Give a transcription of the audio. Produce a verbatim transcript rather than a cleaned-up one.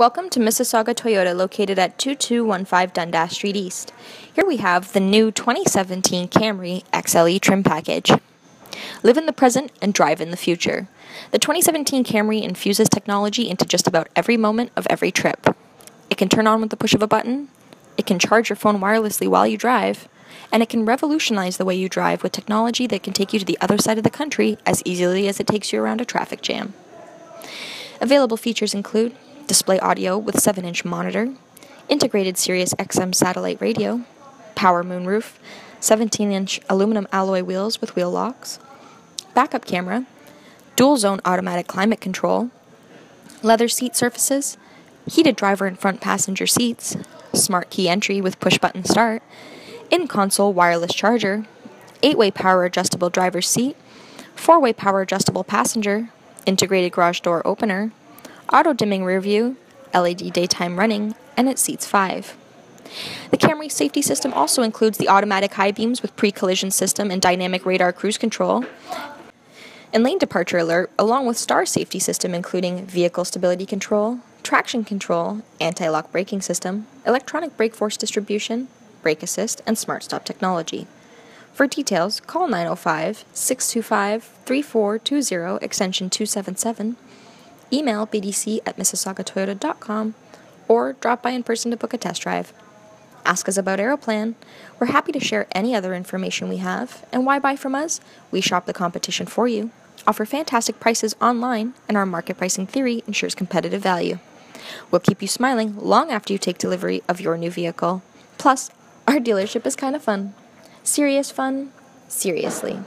Welcome to Mississauga Toyota, located at two two one five Dundas Street East. Here we have the new twenty seventeen Camry X L E trim package. Live in the present and drive in the future. The twenty seventeen Camry infuses technology into just about every moment of every trip. It can turn on with the push of a button, it can charge your phone wirelessly while you drive, and it can revolutionize the way you drive with technology that can take you to the other side of the country as easily as it takes you around a traffic jam. Available features include display audio with seven inch monitor, integrated Sirius X M satellite radio, power moonroof, seventeen inch aluminum alloy wheels with wheel locks, backup camera, dual zone automatic climate control, leather seat surfaces, heated driver and front passenger seats, smart key entry with push button start, in-console wireless charger, eight way power adjustable driver's seat, four way power adjustable passenger, integrated garage door opener, auto-dimming rear view, L E D daytime running, and it seats five. The Camry safety system also includes the automatic high beams with pre-collision system and dynamic radar cruise control, and lane departure alert, along with star safety system including vehicle stability control, traction control, anti-lock braking system, electronic brake force distribution, brake assist, and smart stop technology. For details, call nine oh five, six two five, three four two zero, extension two seventy-seven, email b d c at mississauga toyota dot com, or drop by in person to book a test drive. Ask us about Aeroplan. We're happy to share any other information we have. And why buy from us? We shop the competition for you, offer fantastic prices online, and our market pricing theory ensures competitive value. We'll keep you smiling long after you take delivery of your new vehicle. Plus, our dealership is kind of fun. Serious fun, seriously.